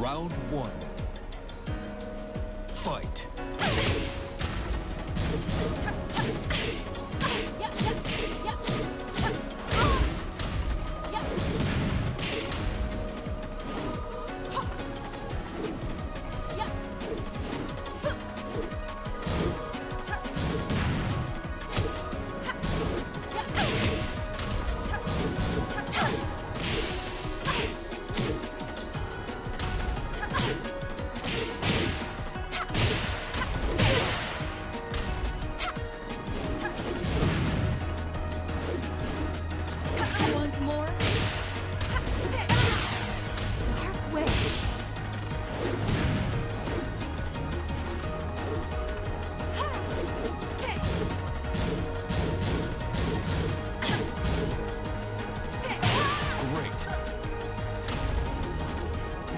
Round one. Fight.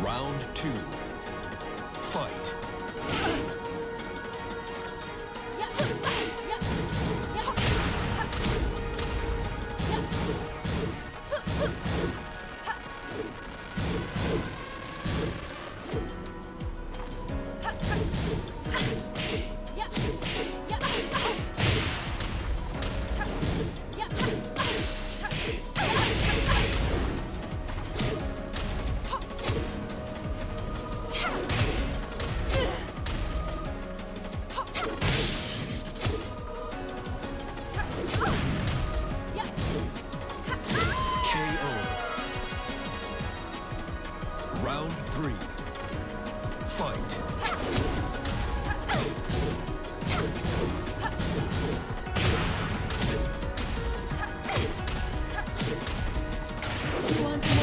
Round two. Fight. Round three. Fight. Round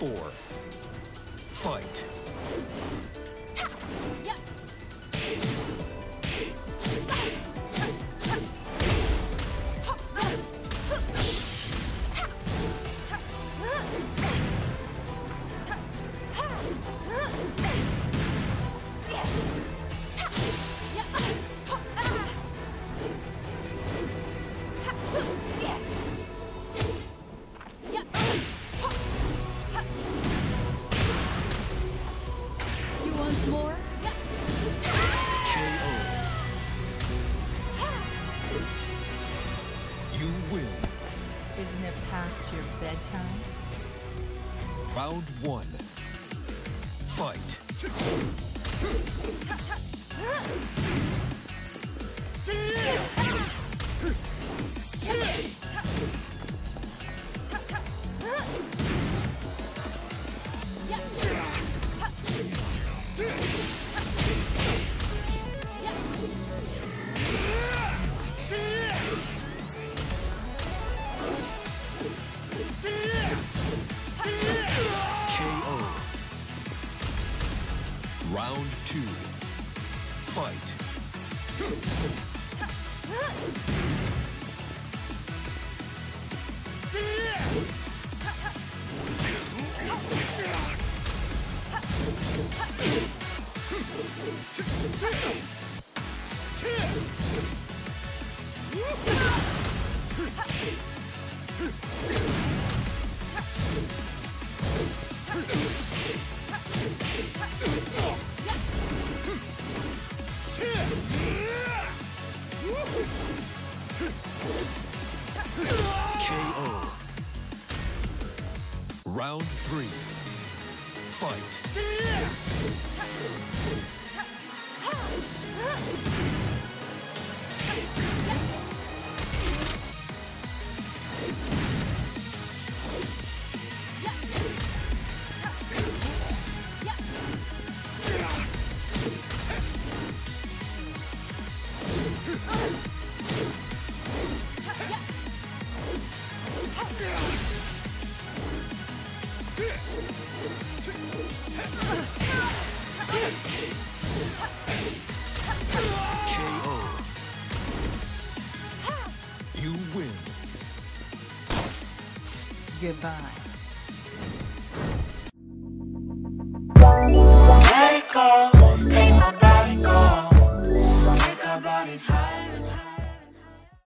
four. Fight. More? KO. You win. Isn't it past your bedtime? Round one. Fight. Round two. Fight. KO. Round three. Fight. Goodbye. Let it go.